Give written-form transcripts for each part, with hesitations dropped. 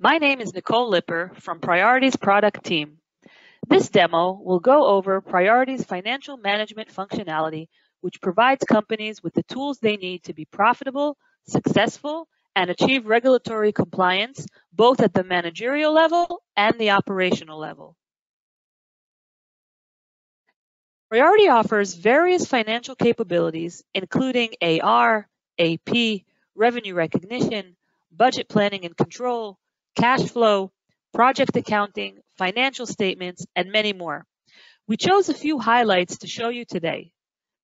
My name is Nicole Lipper from Priority's product team. This demo will go over Priority's financial management functionality, which provides companies with the tools they need to be profitable, successful, and achieve regulatory compliance, both at the managerial level and the operational level. Priority offers various financial capabilities, including AR, AP, revenue recognition, budget planning and control, cash flow, project accounting, financial statements, and many more. We chose a few highlights to show you today.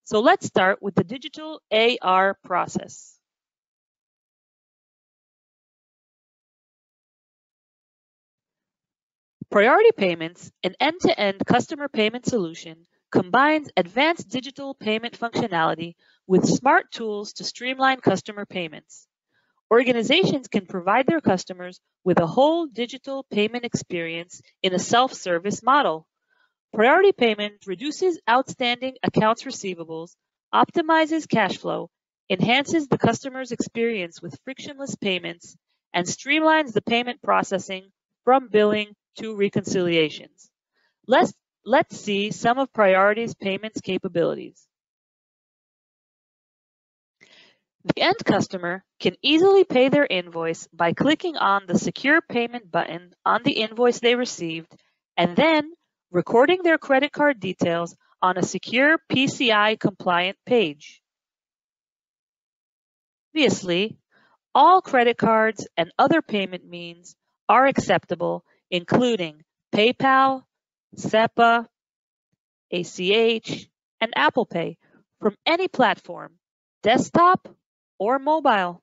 So let's start with the digital AR process. Priority Payments, an end-to-end customer payment solution, combines advanced digital payment functionality with smart tools to streamline customer payments. Organizations can provide their customers with a whole digital payment experience in a self-service model. Priority Payments reduces outstanding accounts receivables, optimizes cash flow, enhances the customer's experience with frictionless payments, and streamlines the payment processing from billing to reconciliations. Let's see some of Priority's payments capabilities. The end customer can easily pay their invoice by clicking on the Secure Payment button on the invoice they received and then recording their credit card details on a secure PCI-compliant page. Obviously, all credit cards and other payment means are acceptable, including PayPal, SEPA, ACH, and Apple Pay from any platform, desktop or mobile.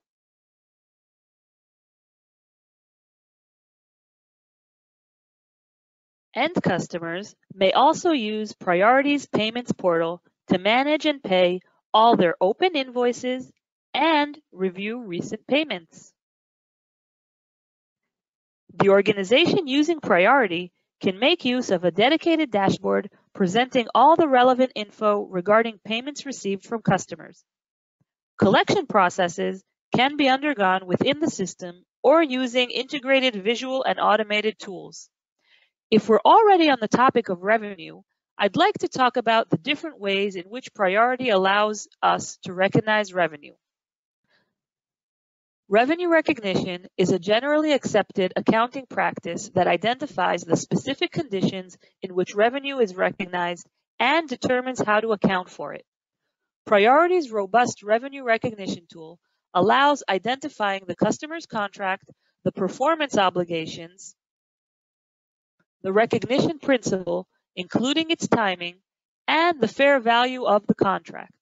End customers may also use Priority's payments portal to manage and pay all their open invoices and review recent payments. The organization using Priority can make use of a dedicated dashboard presenting all the relevant info regarding payments received from customers. Collection processes can be undergone within the system or using integrated visual and automated tools. If we're already on the topic of revenue, I'd like to talk about the different ways in which Priority allows us to recognize revenue. Revenue recognition is a generally accepted accounting practice that identifies the specific conditions in which revenue is recognized and determines how to account for it. Priority's robust revenue recognition tool allows identifying the customer's contract, the performance obligations, the recognition principle, including its timing, and the fair value of the contract.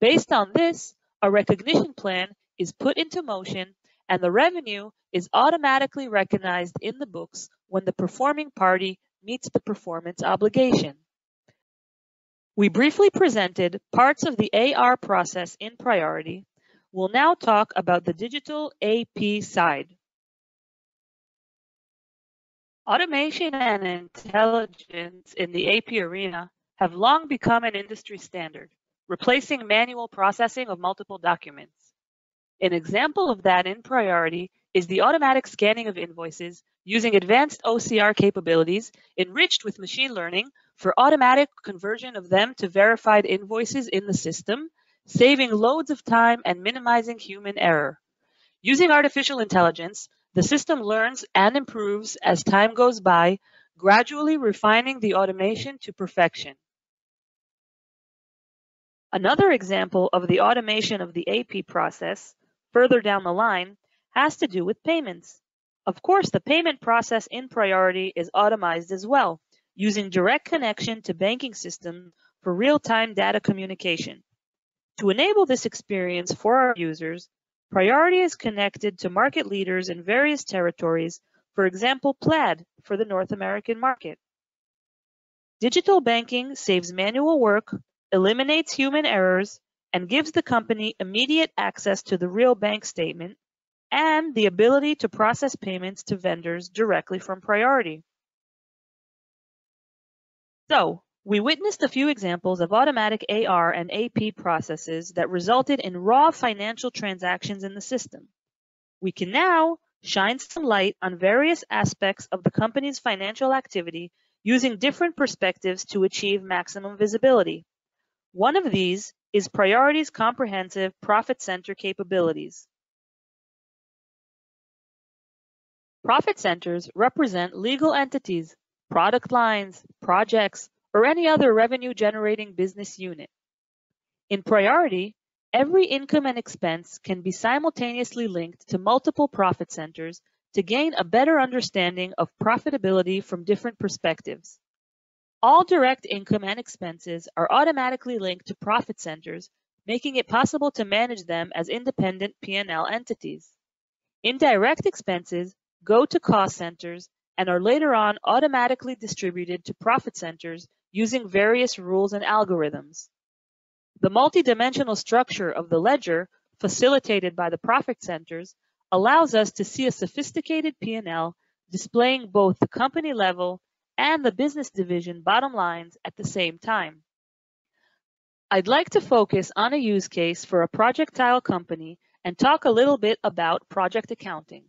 Based on this, a recognition plan is put into motion and the revenue is automatically recognized in the books when the performing party meets the performance obligation. We briefly presented parts of the AR process in Priority. We'll now talk about the digital AP side. Automation and intelligence in the AP arena have long become an industry standard, replacing manual processing of multiple documents. An example of that in Priority is the automatic scanning of invoices using advanced OCR capabilities enriched with machine learning for automatic conversion of them to verified invoices in the system, saving loads of time and minimizing human error. Using artificial intelligence, the system learns and improves as time goes by, gradually refining the automation to perfection. Another example of the automation of the AP process further down the line has to do with payments. Of course, the payment process in Priority is automated as well, using direct connection to banking systems for real-time data communication. To enable this experience for our users, Priority is connected to market leaders in various territories, for example, Plaid for the North American market. Digital banking saves manual work, eliminates human errors, and gives the company immediate access to the real bank statement and the ability to process payments to vendors directly from Priority. So, we witnessed a few examples of automatic AR and AP processes that resulted in raw financial transactions in the system. We can now shine some light on various aspects of the company's financial activity using different perspectives to achieve maximum visibility. One of these is Priority's comprehensive profit center capabilities. Profit centers represent legal entities, product lines, projects, or any other revenue-generating business unit. In Priority, every income and expense can be simultaneously linked to multiple profit centers to gain a better understanding of profitability from different perspectives. All direct income and expenses are automatically linked to profit centers, making it possible to manage them as independent P&L entities. Indirect expenses go to cost centers and are later on automatically distributed to profit centers using various rules and algorithms. The multidimensional structure of the ledger, facilitated by the profit centers, allows us to see a sophisticated P&L displaying both the company level and the business division bottom lines at the same time. I'd like to focus on a use case for a projectile company and talk a little bit about project accounting.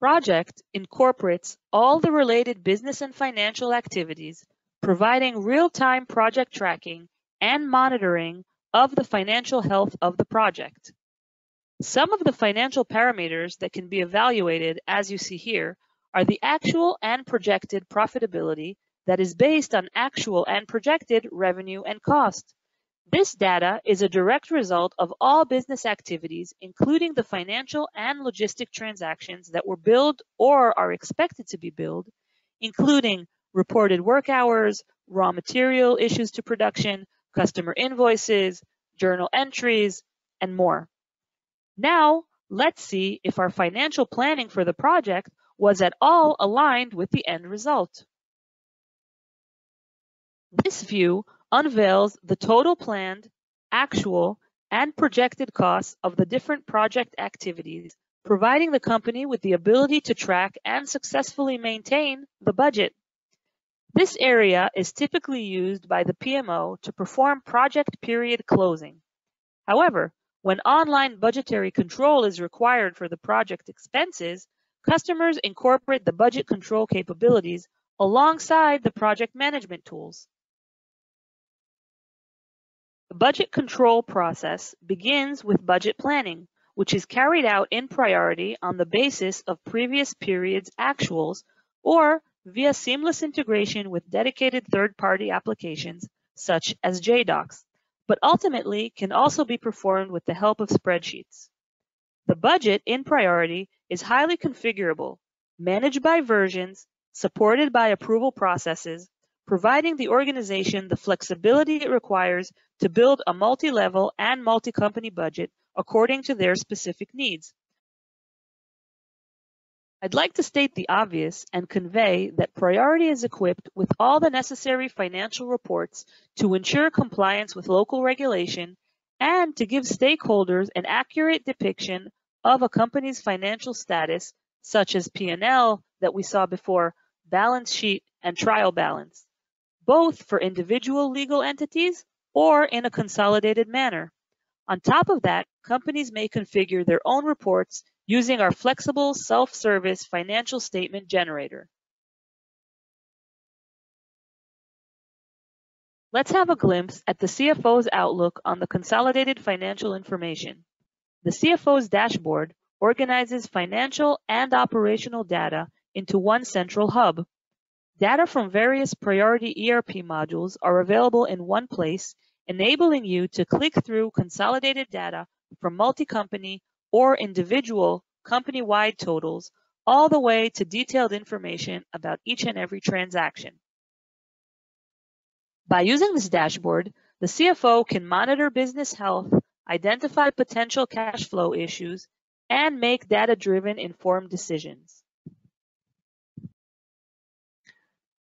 Project incorporates all the related business and financial activities, providing real-time project tracking and monitoring of the financial health of the project. Some of the financial parameters that can be evaluated, as you see here, are the actual and projected profitability that is based on actual and projected revenue and cost. This data is a direct result of all business activities, including the financial and logistic transactions that were billed or are expected to be billed, including reported work hours, raw material issues to production, customer invoices, journal entries, and more. Now, let's see if our financial planning for the project was at all aligned with the end result. This view unveils the total planned, actual, and projected costs of the different project activities, providing the company with the ability to track and successfully maintain the budget. This area is typically used by the PMO to perform project period closing. However, when online budgetary control is required for the project expenses, customers incorporate the budget control capabilities alongside the project management tools. The budget control process begins with budget planning, which is carried out in Priority on the basis of previous periods' actuals or via seamless integration with dedicated third-party applications such as JDocs, but ultimately can also be performed with the help of spreadsheets. The budget in Priority is highly configurable, managed by versions, supported by approval processes, providing the organization the flexibility it requires to build a multi-level and multi-company budget according to their specific needs. I'd like to state the obvious and convey that Priority is equipped with all the necessary financial reports to ensure compliance with local regulation and to give stakeholders an accurate depiction of a company's financial status, such as P&L that we saw before, balance sheet, and trial balance, both for individual legal entities or in a consolidated manner. On top of that, companies may configure their own reports using our flexible self-service financial statement generator. Let's have a glimpse at the CFO's outlook on the consolidated financial information. The CFO's dashboard organizes financial and operational data into one central hub. Data from various Priority ERP modules are available in one place, enabling you to click through consolidated data from multi-company or individual company-wide totals, all the way to detailed information about each and every transaction. By using this dashboard, the CFO can monitor business health, identify potential cash flow issues, and make data-driven informed decisions.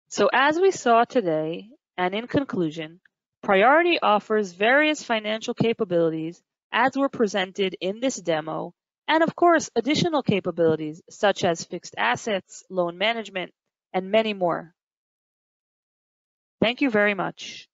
So as we saw today, and in conclusion, Priority offers various financial capabilities as were presented in this demo, and of course, additional capabilities such as fixed assets, loan management, and many more. Thank you very much.